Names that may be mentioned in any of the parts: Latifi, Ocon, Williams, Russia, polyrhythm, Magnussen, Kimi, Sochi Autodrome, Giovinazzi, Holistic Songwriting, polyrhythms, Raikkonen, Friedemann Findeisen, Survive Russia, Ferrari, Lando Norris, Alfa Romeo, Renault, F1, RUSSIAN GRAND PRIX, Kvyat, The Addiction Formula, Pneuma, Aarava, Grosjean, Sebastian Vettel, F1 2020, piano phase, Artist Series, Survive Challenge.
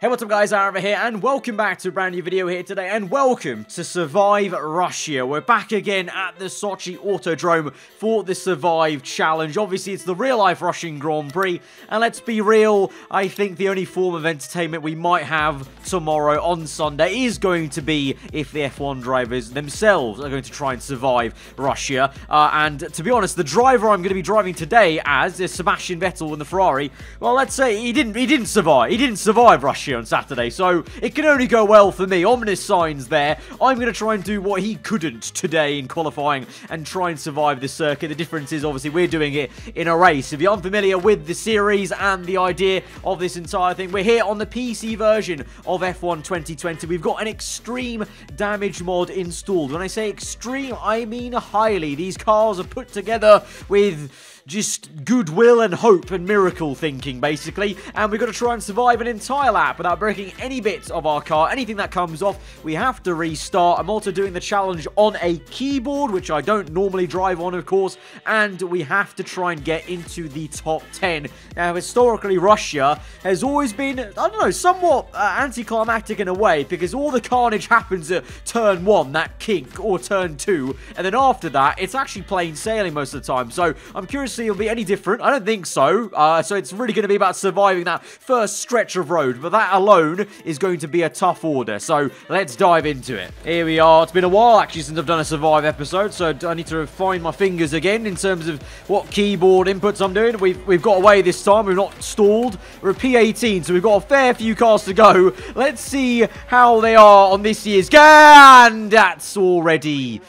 Hey, what's up guys, Aarava here, and welcome back to a brand new video here today, and welcome to Survive Russia. We're back again at the Sochi Autodrome for the Survive Challenge. Obviously, it's the real-life Russian Grand Prix, and let's be real, I think the only form of entertainment we might have tomorrow on Sunday is going to be if the F1 drivers themselves are going to try and survive Russia. And to be honest, the driver I'm going to be driving today as is Sebastian Vettel in the Ferrari. Well, let's say he didn't survive. He didn't survive Russia on Saturday, so it can only go well for me. Ominous signs there. I'm going to try and do what he couldn't today in qualifying and try and survive this circuit. The difference is, obviously, we're doing it in a race. If you're unfamiliar with the series and the idea of this entire thing, we're here on the PC version of F1 2020. We've got an extreme damage mod installed. When I say extreme, I mean highly. These cars are put together with just goodwill and hope and miracle thinking, basically. And we've got to try and survive an entire lap without breaking any bits of our car. Anything that comes off, we have to restart. I'm also doing the challenge on a keyboard, which I don't normally drive on, of course. And we have to try and get into the top 10. Now, historically, Russia has always been, I don't know, somewhat anticlimactic in a way, because all the carnage happens at turn 1, that kink, or turn 2. And then after that, it's actually plain sailing most of the time. So I'm curious it'll be any different. I don't think so. So it's really going to be about surviving that first stretch of road, but that alone is going to be a tough order. So let's dive into it. Here we are. It's been a while actually since I've done a Survive episode, so I need to find my fingers again in terms of what keyboard inputs I'm doing. We've got away this time. We've not stalled. We're at P18, so we've got a fair few cars to go. Let's see how they are on this year's. And that's already...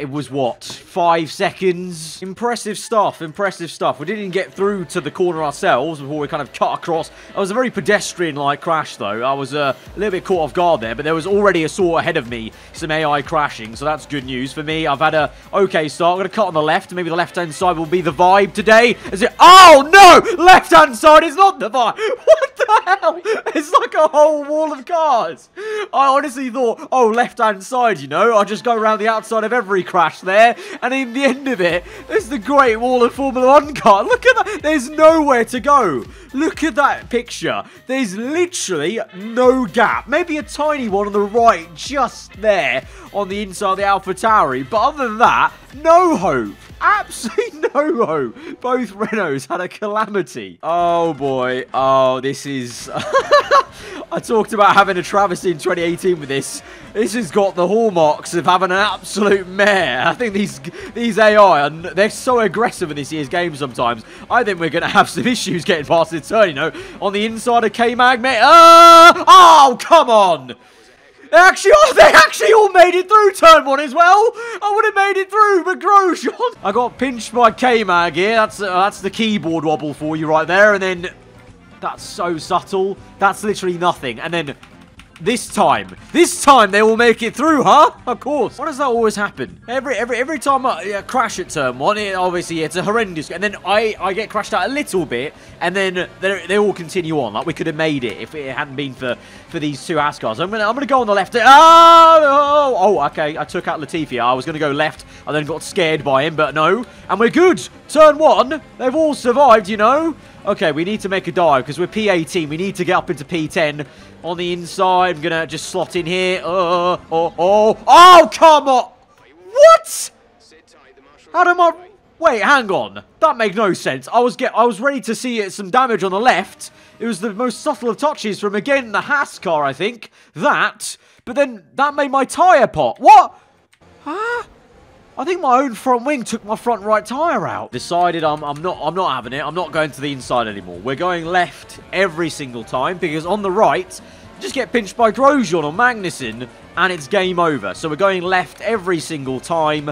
it was, what, 5 seconds? Impressive stuff, impressive stuff. We didn't get through to the corner ourselves before we kind of cut across. It was a very pedestrian-like crash, though. I was a little bit caught off guard there, but there was already a saw ahead of me, some AI crashing, so that's good news for me. I've had a okay start. I'm going to cut on the left. Maybe the left-hand side will be the vibe today. Is it? Oh, no! Left-hand side is not the vibe! What the hell? It's like a whole wall of cars. I honestly thought, oh, left-hand side, you know? I'll just go around the outside of every crash there, and in the end of it, there's the Great Wall of Formula 1 car. Look at that. There's nowhere to go. Look at that picture. There's literally no gap. Maybe a tiny one on the right, just there, on the inside of the AlphaTauri. But other than that, no hope. Absolutely no hope. Both Renaults had a calamity. Oh, boy. Oh, this is... I talked about having a travesty in 2018 with this. This has got the hallmarks of having an absolute mare. I think these AI, they're so aggressive in this year's game sometimes. I think we're going to have some issues getting past the turn, you know. On the inside of K-Mag, mate. Oh, come on. They actually all made it through turn 1 as well. I would have made it through, but Grosjean. I got pinched by K-Mag here. That's the keyboard wobble for you right there. And then... that's so subtle. That's literally nothing. And then this time they will make it through, huh? Of course. Why does that always happen? Every time I crash at turn 1, obviously it's a horrendous. And then I get crashed out a little bit, and then they all continue on. Like we could have made it if it hadn't been for these two Haas cars. I'm gonna go on the left. Oh, okay. I took out Latifi. I was gonna go left. I then got scared by him, but no. And we're good. Turn 1. They've all survived, you know. Okay, we need to make a dive because we're P18. We need to get up into P10. On the inside, I'm going to just slot in here. Oh, come on. What? How do I... Wait, hang on. That made no sense. I was ready to see some damage on the left. It was the most subtle of touches from, again, the Haas car, I think. That. But then that made my tyre pop. What? Huh? I think my own front wing took my front right tyre out. Decided I'm not having it. I'm not going to the inside anymore. We're going left every single time because on the right, you just get pinched by Grosjean or Magnussen and it's game over. So we're going left every single time.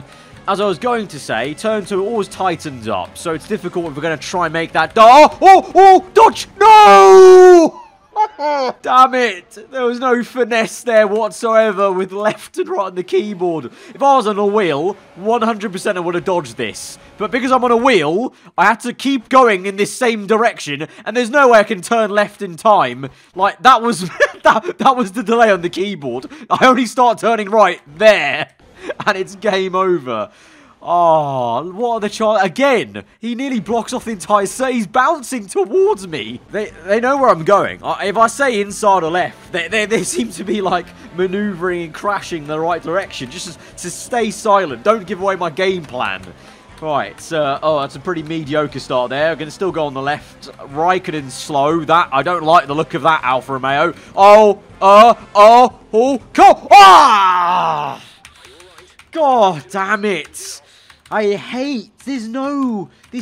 As I was going to say, turn 2 always tightens up. So it's difficult if we're going to try and make that... Oh, dodge! No! Damn it! There was no finesse there whatsoever with left and right on the keyboard. If I was on a wheel, 100% I would have dodged this. But because I'm on a wheel, I had to keep going in this same direction, and there's no way I can turn left in time. Like, that was that was the delay on the keyboard. I only start turning right there, and it's game over. Oh, what are the chances? Again, he nearly blocks off the entire set. He's bouncing towards me. They know where I'm going. If I say inside or left, they seem to be like maneuvering and crashing the right direction. Just to stay silent. Don't give away my game plan. Right, oh, that's a pretty mediocre start there. I'm going to still go on the left. Raikkonen slow. That, I don't like the look of that, Alfa Romeo. Go! Ah! God damn it. I hate, this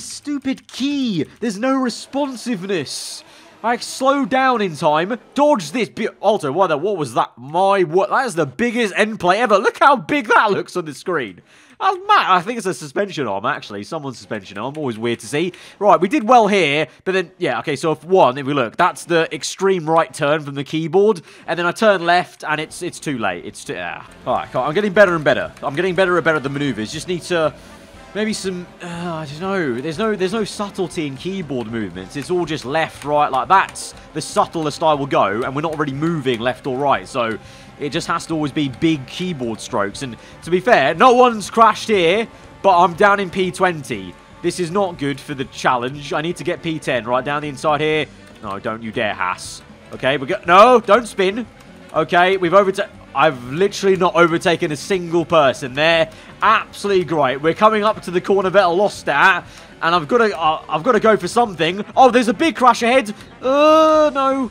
stupid key. There's no responsiveness. I slowed down in time. Dodge this bit. Alto, what was that? My, what? That is the biggest end plate ever. Look how big that looks on the screen. That's mad. I think it's a suspension arm, actually. Someone's suspension arm. Always weird to see. Right, we did well here, but then, yeah, okay, so if we look, that's the extreme right turn from the keyboard, and then I turn left, and it's too late. It's too... All right, I'm getting better and better. I'm getting better and better at the maneuvers. Just need to... Maybe some, I don't know, there's no subtlety in keyboard movements. It's all just left, right, like that's the subtlest I will go, and we're not really moving left or right, so it just has to always be big keyboard strokes. And to be fair, no one's crashed here, but I'm down in P20. This is not good for the challenge. I need to get P10 right down the inside here. No, don't you dare, Haas. Okay, we got, no, don't spin. Okay, we've overtaken. I've literally not overtaken a single person there. Absolutely great. We're coming up to the corner Vettel lost at, and I've got to go for something. Oh, there's a big crash ahead. No,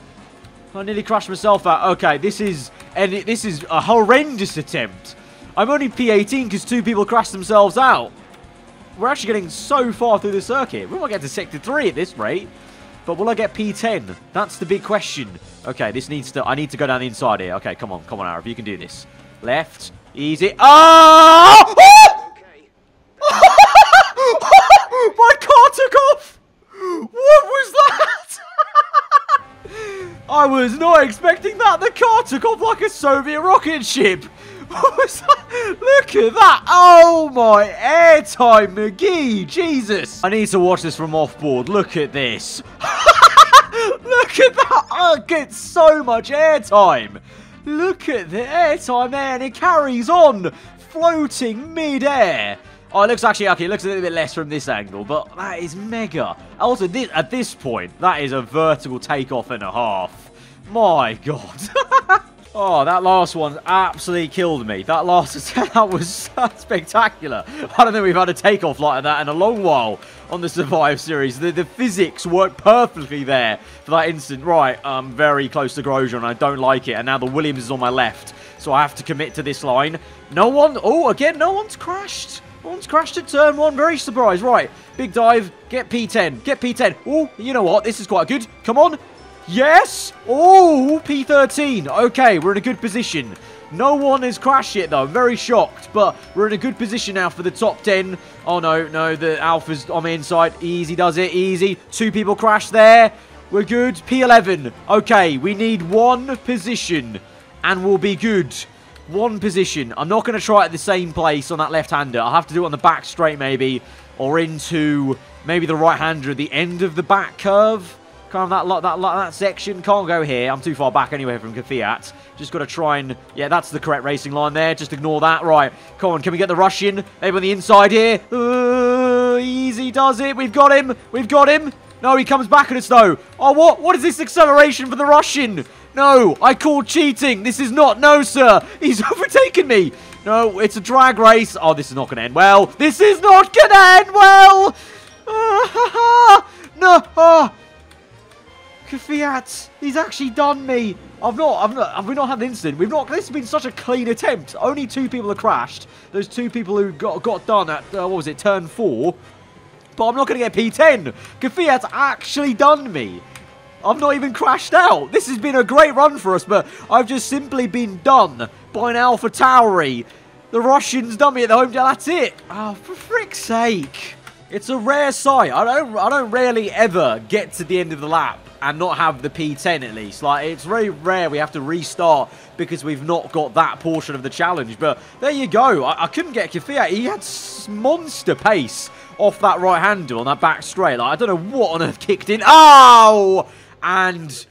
I nearly crashed myself out. Okay, this is a horrendous attempt. I'm only P18 because two people crashed themselves out. We're actually getting so far through the circuit. We might get to Sector 3 at this rate. But will I get P10? That's the big question. Okay, this needs to... I need to go down the inside here. Okay, come on. Come on, Aarava. You can do this. Left. Easy. Oh! Okay. My car took off! What was that? I was not expecting that. The car took off like a Soviet rocket ship. What was that? Look at that. Oh, my airtime, McGee. Jesus. I need to watch this from off-board. Look at this. Look at that. I get so much airtime. Look at the airtime there, and it carries on floating mid-air. Oh, it looks actually, okay, it looks a little bit less from this angle, but that is mega. Also, at this point, that is a vertical takeoff and a half. My God. Oh, that last one absolutely killed me. That last attempt, that was spectacular. I don't think we've had a takeoff like that in a long while on the Survive series. The physics worked perfectly there for that instant. Right, I'm very close to Grosjean, and I don't like it. And now the Williams is on my left, so I have to commit to this line. No one... Oh, again, no one's crashed. No one's crashed at turn one. Very surprised. Right, big dive. Get P10. Get P10. Oh, you know what? This is quite good. Come on. Yes! Oh, P13. Okay, we're in a good position. No one has crashed yet, though. I'm very shocked, but we're in a good position now for the top 10. Oh, no, no, the Alpha's on the inside. Easy does it, easy. Two people crashed there. We're good. P11. Okay, we need one position, and we'll be good. One position. I'm not going to try at the same place on that left-hander. I'll have to do it on the back straight, maybe, or into maybe the right-hander at the end of the back curve. That section can't go here. I'm too far back anyway from Kvyat. Just got to try and... Yeah, that's the correct racing line there. Just ignore that. Right. Come on. Can we get the Russian? Maybe on the inside here. Easy does it. We've got him. We've got him. No, he comes back at us though. Oh, what? What is this acceleration for the Russian? No, I call cheating. This is not... No, sir. He's overtaken me. No, it's a drag race. Oh, this is not going to end well. This is not going to end well. No. Oh. Kvyat, he's actually done me. We've not had an incident. We've not, this has been such a clean attempt. Only two people have crashed. Those two people who got done at, what was it, turn 4. But I'm not going to get P10. Kvyat's actually done me. I've not even crashed out. This has been a great run for us, but I've just simply been done by an AlphaTauri. The Russians done me at the home. That's it. Oh, for frick's sake. It's a rare sight. I don't rarely ever get to the end of the lap and not have the P10 at least. Like, it's very rare we have to restart because we've not got that portion of the challenge. But there you go. I couldn't get Kvyat. He had monster pace off that right hander on that back straight. Like, I don't know what on earth kicked in. Oh! And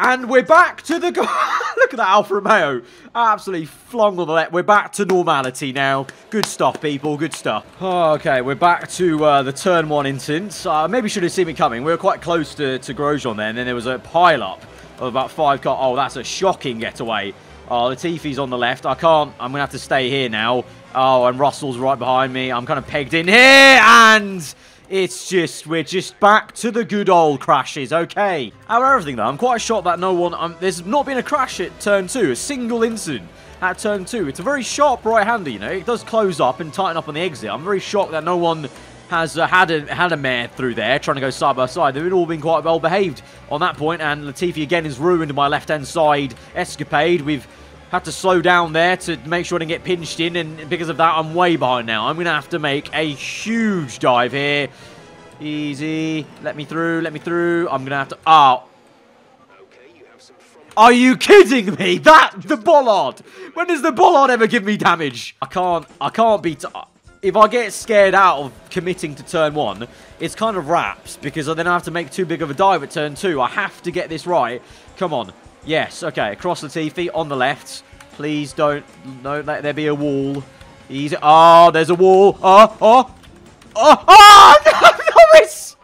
And we're back to the... Look at that Alfa Romeo. Absolutely flung on the left. We're back to normality now. Good stuff, people. Good stuff. Oh, okay, we're back to the turn one instance. Maybe should have seen it coming. We were quite close to Grosjean then. And then there was a pile-up of about five cars. Oh, that's a shocking getaway. Oh, Latifi's on the left. I can't... I'm going to have to stay here now. Oh, and Russell's right behind me. I'm kind of pegged in here. And... it's just, we're just back to the good old crashes, okay. Out of everything though, I'm quite shocked that no one, there's not been a crash at turn two, a single incident at turn two. It's a very sharp right-hander, you know, it does close up and tighten up on the exit. I'm very shocked that no one has had a mare through there trying to go side by side. They've all been quite well behaved on that point, and Latifi again has ruined my left-hand side escapade. We've had to slow down there to make sure I didn't get pinched in, and because of that, I'm way behind now. I'm going to have to make a huge dive here. Easy. Let me through, let me through. I'm going to have to... oh. Okay, you have some front... Are you kidding me? That... the bollard! When does the bollard ever give me damage? I can't be... if I get scared out of committing to turn one, it's kind of wraps, because then I have to make too big of a dive at turn two. I have to get this right. Come on. Yes, okay, across Latifi on the left. Please don't let there be a wall. Easy. Oh, there's a wall. Oh, Norris!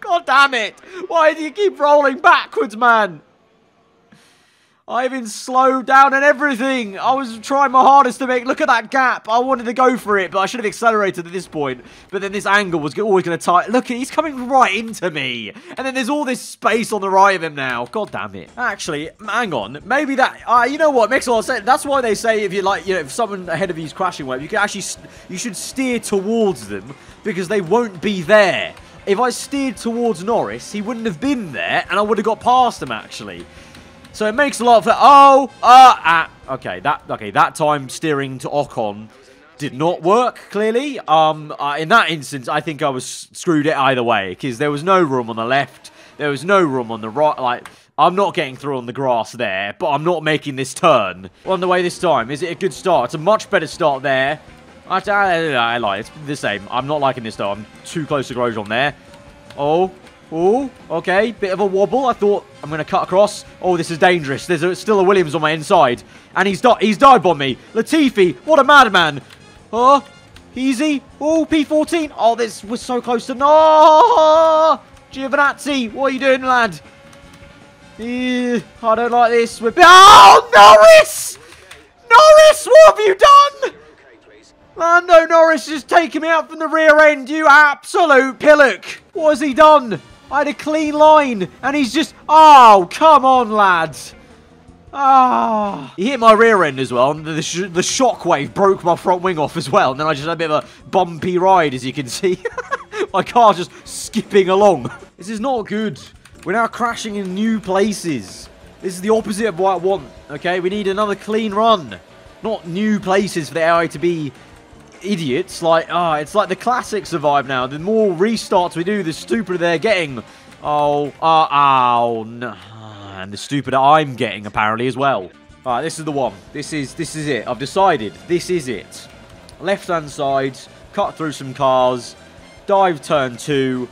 God damn it. Why do you keep rolling backwards, man? I even slowed down and everything. I was trying my hardest to make... look at that gap. I wanted to go for it, but I should have accelerated at this point. But then this angle was always going to tie... look, he's coming right into me. And then there's all this space on the right of him now. God damn it. Actually, hang on. Maybe that... you know what? Makes a lot of sense. That's why they say if you like... you know, if someone ahead of you is crashing, you can actually... you should steer towards them because they won't be there. If I steered towards Norris, he wouldn't have been there and I would have got past him, actually. So it makes a lot of... Okay, that time steering to Ocon did not work, clearly. In that instance, I think I was screwed it either way, because there was no room on the left. There was no room on the right. Like, I'm not getting through on the grass there, but I'm not making this turn. On the way this time, is it a good start? It's a much better start there. I lie, it's the same. I'm not liking this, though. I'm too close to Grosjean there. Oh... oh, okay. Bit of a wobble. I thought I'm going to cut across. Oh, this is dangerous. There's still a Williams on my inside. And he's dived on me. Latifi, what a madman. Oh, easy. Oh, P14. Oh, this was so close to... no. Giovinazzi, what are you doing, lad? I don't like this. Oh, Norris! Norris, what have you done? Lando Norris is taking me out from the rear end, you absolute pillock. What has he done? I had a clean line, and he's just... oh, come on, lads. Ah. He hit my rear end as well, and the shockwave broke my front wing off as well, and then I just had a bit of a bumpy ride, as you can see. My car's just skipping along. This is not good. We're now crashing in new places. This is the opposite of what I want, okay? We need another clean run. Not new places for the AI to be... idiots. Like, it's like the classic Survive now. The more restarts we do, the stupider they're getting. No. And the stupider I'm getting, apparently, as well. Alright, this is the one. This is it. I've decided. This is it. Left-hand side, cut through some cars, dive turn two,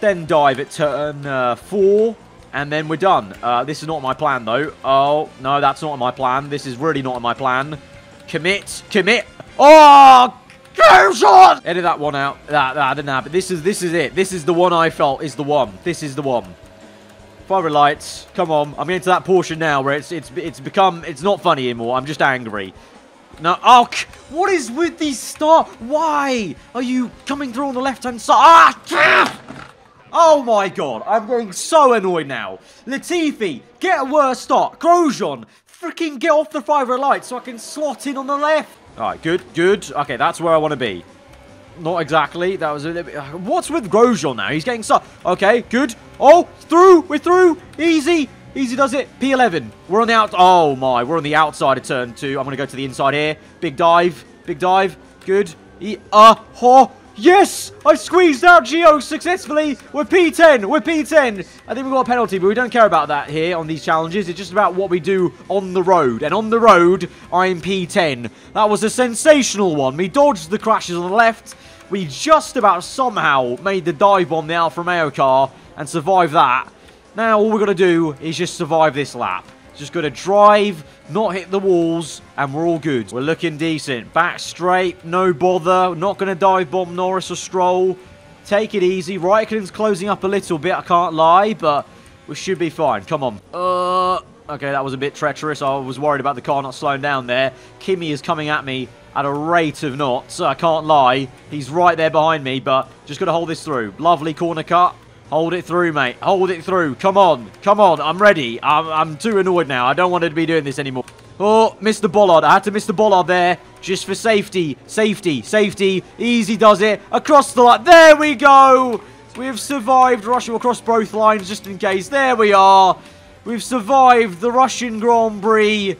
then dive at turn four, and then we're done. This is not my plan, though. Oh, no, that's not my plan. This is really not my plan. Commit. Commit. Oh, Grosjean! Edit that one out. That didn't happen. This is it. This is the one I felt is the one. This is the one. Fire lights. Come on. I'm getting to that portion now where it's not funny anymore. I'm just angry. No. Oh, what is with these stars? Why are you coming through on the left-hand side? Ah! Oh my God! I'm getting so annoyed now. Latifi, get a worse start. Grosjean, freaking get off the fire lights so I can slot in on the left. Alright, good, good. Okay, that's where I want to be. Not exactly. That was a little bit... what's with Grosjean now? He's getting stuck. Okay, good. Oh, through. We're through. Easy. Easy does it. P11. We're on the out... oh, my. We're on the outside of turn two. I'm going to go to the inside here. Big dive. Big dive. Good. Oh. Yes! I squeezed out Gio successfully. We're P10. We're P10. I think we got a penalty, but we don't care about that here on these challenges. It's just about what we do on the road. And on the road, I'm P10. That was a sensational one. We dodged the crashes on the left. We just about somehow made the dive on the Alfa Romeo car and survived that. Now all we've got to do is just survive this lap. Just got to drive, not hit the walls, and we're all good. We're looking decent. Back straight, no bother. Not going to dive bomb Norris or Stroll. Take it easy. Raikkonen's closing up a little bit, I can't lie, but we should be fine. Come on. Okay, that was a bit treacherous. I was worried about the car not slowing down there. Kimi is coming at me at a rate of knots, so I can't lie. He's right there behind me, but just got to hold this through. Lovely corner cut. Hold it through, mate. Hold it through. Come on. Come on. I'm ready. I'm too annoyed now. I don't want to be doing this anymore. Oh, missed the bollard. I had to miss the bollard there just for safety. Safety. Safety. Easy does it. Across the line. There we go. We've survived. Russia across both lines just in case. There we are. We've survived the Russian Grand Prix.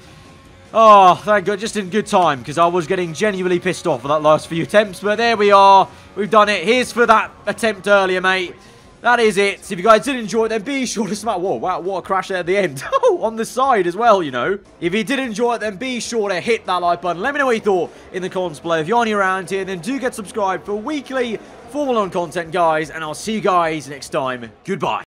Oh, thank God. Just in good time because I was getting genuinely pissed off for that last few attempts. But there we are. We've done it. Here's for that attempt earlier, mate. That is it. So if you guys did enjoy it, then be sure to smash... Whoa, wow, what a crash there at the end. Oh, on the side as well, you know. If you did enjoy it, then be sure to hit that like button. Let me know what you thought in the comments below. If you're new around here, then do get subscribed for weekly Formula 1 content, guys. And I'll see you guys next time. Goodbye.